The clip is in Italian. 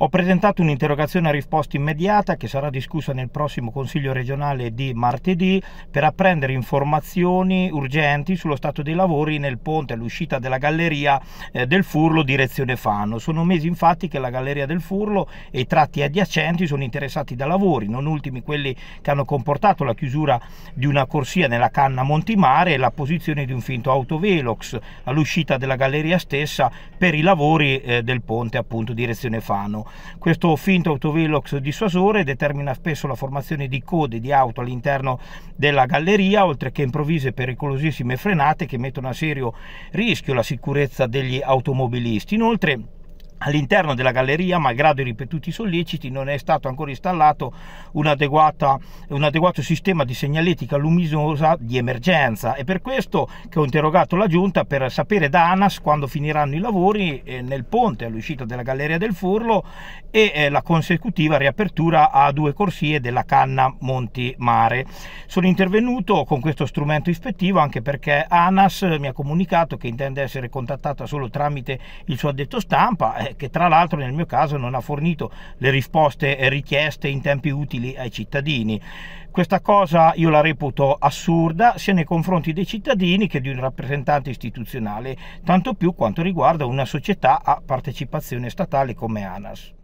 Ho presentato un'interrogazione a risposta immediata che sarà discussa nel prossimo Consiglio regionale di martedì per apprendere informazioni urgenti sullo stato dei lavori nel ponte all'uscita della Galleria del Furlo direzione Fano. Sono mesi infatti che la Galleria del Furlo e i tratti adiacenti sono interessati da lavori, non ultimi quelli che hanno comportato la chiusura di una corsia nella canna Monte Mare e la posizione di un finto autovelox all'uscita della Galleria stessa per i lavori del ponte appunto direzione Fano. Questo finto autovelox dissuasore determina spesso la formazione di code di auto all'interno della galleria, oltre che improvvise e pericolosissime frenate che mettono a serio rischio la sicurezza degli automobilisti. Inoltre, all'interno della galleria, malgrado i ripetuti solleciti, non è stato ancora installato un adeguato sistema di segnaletica luminosa di emergenza. È per questo che ho interrogato la Giunta per sapere da ANAS quando finiranno i lavori nel ponte all'uscita della Galleria del Furlo e la consecutiva riapertura a due corsie della canna Monte Mare. Sono intervenuto con questo strumento ispettivo anche perché ANAS mi ha comunicato che intende essere contattata solo tramite il suo addetto stampa, che tra l'altro nel mio caso non ha fornito le risposte richieste in tempi utili ai cittadini. Questa cosa io la reputo assurda sia nei confronti dei cittadini che di un rappresentante istituzionale, tanto più quanto riguarda una società a partecipazione statale come ANAS.